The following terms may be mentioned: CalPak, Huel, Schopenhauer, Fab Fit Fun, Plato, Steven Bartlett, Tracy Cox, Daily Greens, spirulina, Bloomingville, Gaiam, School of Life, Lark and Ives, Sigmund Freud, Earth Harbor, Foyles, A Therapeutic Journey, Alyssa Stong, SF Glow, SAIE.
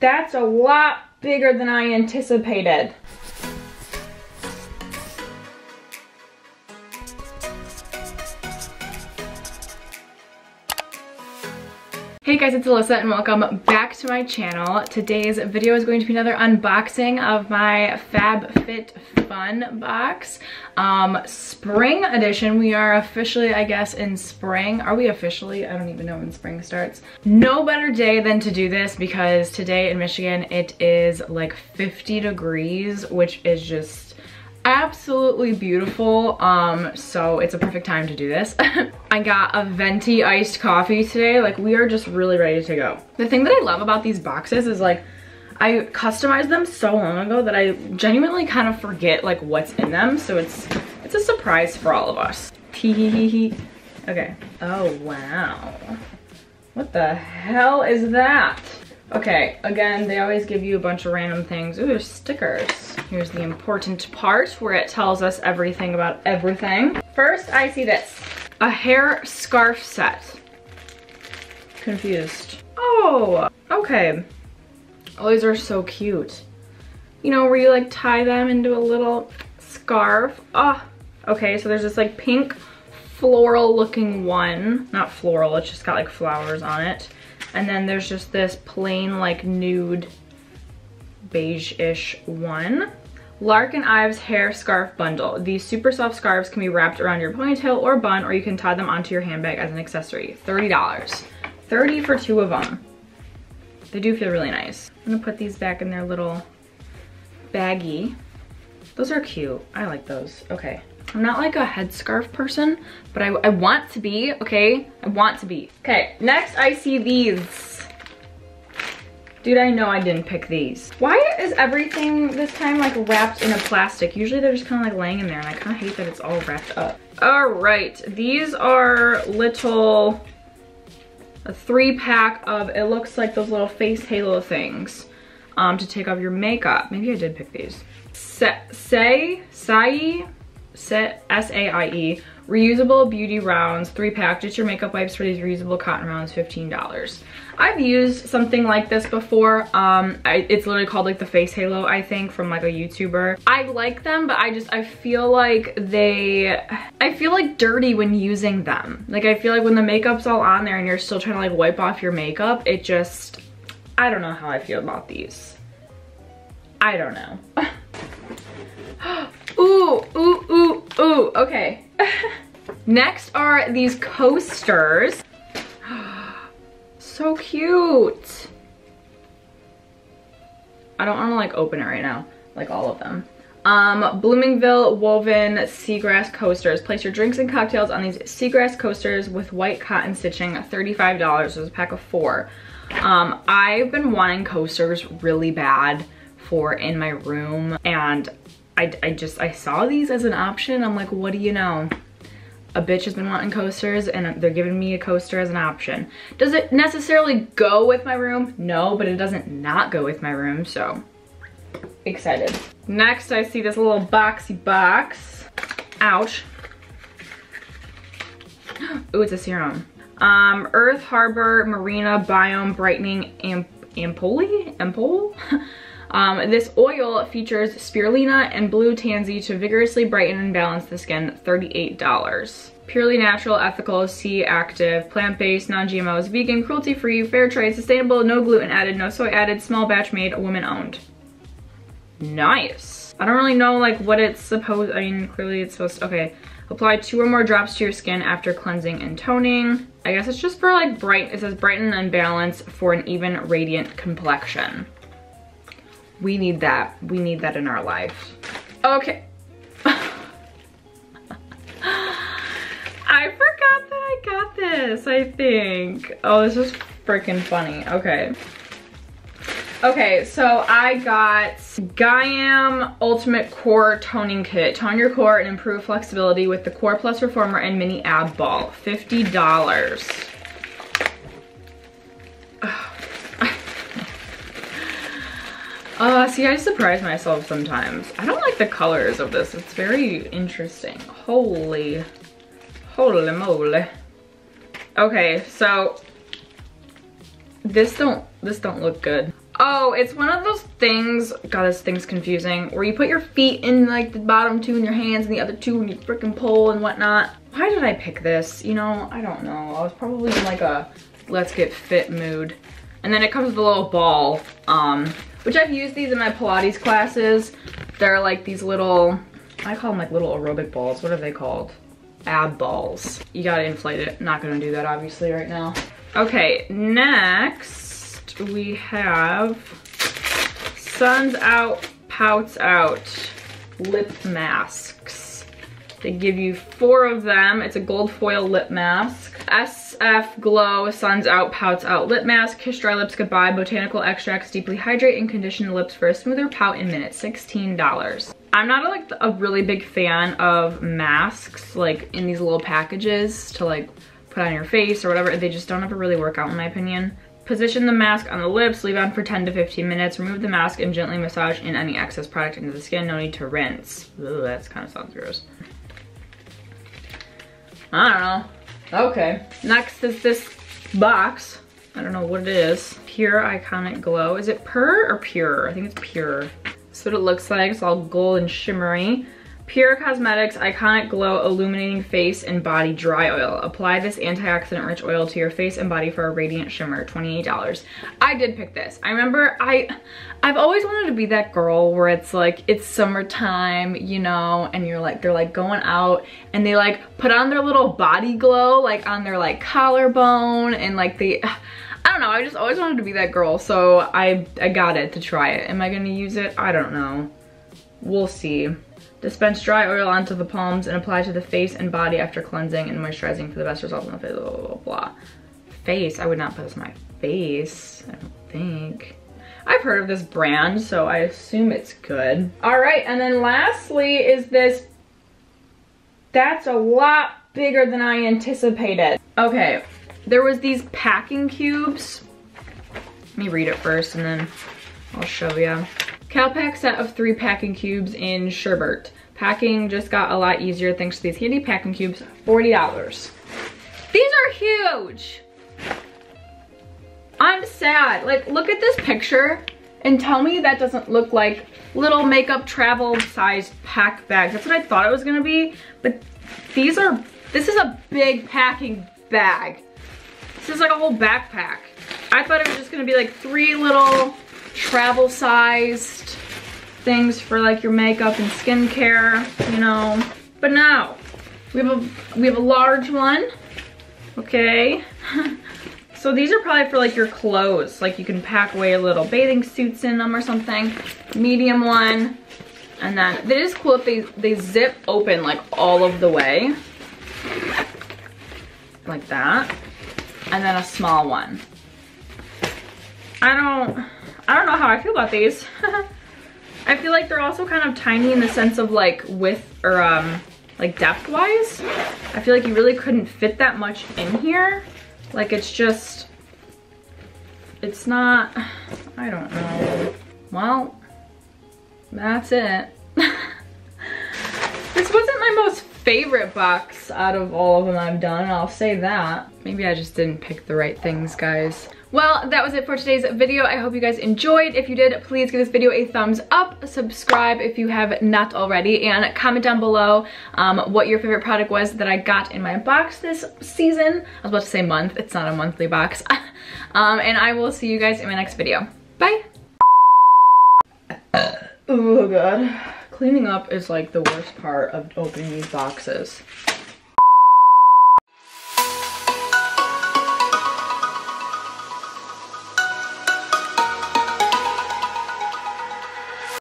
That's a lot bigger than I anticipated. Hey guys, it's Alyssa and welcome back to my channel. Today's video is going to be another unboxing of my Fab Fit Fun box. Spring edition. We are officially, I guess, in spring. Are we officially? I don't even know when spring starts. No better day than to do this because today in Michigan it is like 50 degrees, which is just absolutely beautiful, so it's a perfect time to do this. I got a venti iced coffee today. Like, we are just really ready to go. The thing that I love about these boxes is, like, I customized them so long ago that I genuinely kind of forget, like, what's in them, so it's a surprise for all of us. Okay. Oh, wow. What the hell is that? Okay, again, they always give you a bunch of random things. Ooh, there's stickers. Here's the important part where it tells us everything about everything. First, I see this. A hair scarf set. Confused. Oh, okay. Oh, these are so cute. You know, where you like tie them into a little scarf. Oh, okay, so there's this like pink floral looking one. Not floral, it's just got like flowers on it. And then there's just this plain, like, nude beige-ish one. Lark and Ives hair scarf bundle. These super soft scarves can be wrapped around your ponytail or bun, or you can tie them onto your handbag as an accessory. $30. $30 for two of them. They do feel really nice. I'm gonna put these back in their little baggie. Those are cute. I like those. Okay. I'm not like a headscarf person, but I want to be, okay? I want to be. Okay, next I see these. Dude, I know I didn't pick these. Why is everything this time like wrapped in a plastic? Usually they're just kind of like laying in there, and I kind of hate that it's all wrapped up. All right, these are little, a 3-pack of, it looks like those little face halo things to take off your makeup. Maybe I did pick these. SAIE reusable beauty rounds 3-pack. Get your makeup wipes for these reusable cotton rounds, $15. I've used something like this before. It's literally called like the face halo, I think, from like a YouTuber. I like them, but I feel like I feel like dirty when using them. Like, I feel like when the makeup's all on there and you're still trying to like wipe off your makeup, it just, I don't know how I feel about these. I don't know. Ooh, ooh, ooh, ooh, okay. Next are these coasters. So cute. I don't wanna like open it right now, like all of them. Bloomingville woven seagrass coasters. Place your drinks and cocktails on these seagrass coasters with white cotton stitching, $35, there's a pack of 4. I've been wanting coasters really bad for in my room, and I saw these as an option. I'm like, what do you know? A bitch has been wanting coasters, and they're giving me a coaster as an option. Does it necessarily go with my room? No, but it doesn't not go with my room, so excited. Next, I see this little boxy box. Ouch. Ooh, it's a serum. Earth Harbor Marina Biome Brightening Ampoule? This oil features spirulina and blue tansy to vigorously brighten and balance the skin, $38. Purely natural, ethical, C active, plant-based, non-GMOs, vegan, cruelty-free, fair trade, sustainable, no gluten added, no soy added, small batch made, woman-owned. Nice. I don't really know like what it's supposed, I mean, clearly it's supposed to, okay. Apply 2 or more drops to your skin after cleansing and toning. I guess it's just for like bright, it says brighten and balance for an even radiant complexion. We need that. We need that in our life. Okay. I forgot that I got this, I think. Oh, this is freaking funny. Okay. Okay, so I got Gaiam Ultimate Core Toning Kit. Tone your core and improve flexibility with the Core Plus Reformer and Mini Ab Ball. $50. See, I surprise myself sometimes. I don't like the colors of this. It's very interesting. Holy moly. Okay, so this don't look good. Oh, it's one of those things, God, this thing's confusing, where you put your feet in like the bottom two and your hands in the other two and you freaking pull and whatnot. Why did I pick this? You know, I don't know. I was probably in like a let's get fit mood. And then it comes with a little ball, which I've used these in my Pilates classes. They're like these little, I call them like little aerobic balls. What are they called? Ab balls. You gotta inflate it. Not gonna do that obviously right now. Okay, next we have Sun's Out, Pouts Out lip masks. They give you 4 of them. It's a gold foil lip mask. SF Glow Suns Out Pouts Out Lip Mask. Kiss Dry Lips Goodbye. Botanical extracts deeply hydrate and condition lips for a smoother pout in minutes. $16. I'm not like a really big fan of masks like in these little packages to like put on your face or whatever. They just don't ever really work out in my opinion. Position the mask on the lips, leave on for 10 to 15 minutes, remove the mask and gently massage in any excess product into the skin. No need to rinse. Ugh, that kind of sounds gross. I don't know. Okay, next is this box. I don't know what it is. Pure Iconic Glow. Is it Pur or Pure? I think it's Pure. That's what it looks like. It's all gold and shimmery. Pure Cosmetics Iconic Glow Illuminating Face and Body Dry Oil. Apply this antioxidant-rich oil to your face and body for a radiant shimmer. $28. I did pick this. I remember I've always wanted to be that girl where it's like it's summertime, you know, and you're like they're like going out and they like put on their little body glow like on their like collarbone and like they. I don't know, I just always wanted to be that girl, so I got it to try it. Am I gonna use it? I don't know. We'll see. Dispense dry oil onto the palms and apply to the face and body after cleansing and moisturizing for the best results on the face. Blah, blah, blah, blah. Face? I would not put this on my face, I don't think. I've heard of this brand, so I assume it's good. All right, and then lastly is this. That's a lot bigger than I anticipated. Okay, there was these packing cubes. Let me read it first and then I'll show you. CalPak set of 3 packing cubes in sherbet. Packing just got a lot easier thanks to these handy packing cubes, $40. These are huge. I'm sad. Like, look at this picture and tell me that doesn't look like little makeup travel size pack bags. That's what I thought it was gonna be, but these are, this is a big packing bag. This is like a whole backpack. I thought it was just gonna be like 3 little travel sized things for like your makeup and skincare, you know. But now we have a large one. Okay. So these are probably for like your clothes, like you can pack away little bathing suits in them or something. Medium one, and then it is cool if they zip open like all of the way like that, and then a small one. I don't know how I feel about these. I feel like they're also kind of tiny in the sense of like width or like depth wise. I feel like you really couldn't fit that much in here. Like it's just, it's not, I don't know. Well, that's it. This wasn't my most favorite box out of all of them I've done, I'll say that. Maybe I just didn't pick the right things, guys. Well, that was it for today's video. I hope you guys enjoyed. If you did, please give this video a thumbs up, subscribe if you have not already, and comment down below what your favorite product was that I got in my box this season. I was about to say month. It's not a monthly box. And I will see you guys in my next video. Bye. Oh, God. Cleaning up is like the worst part of opening these boxes.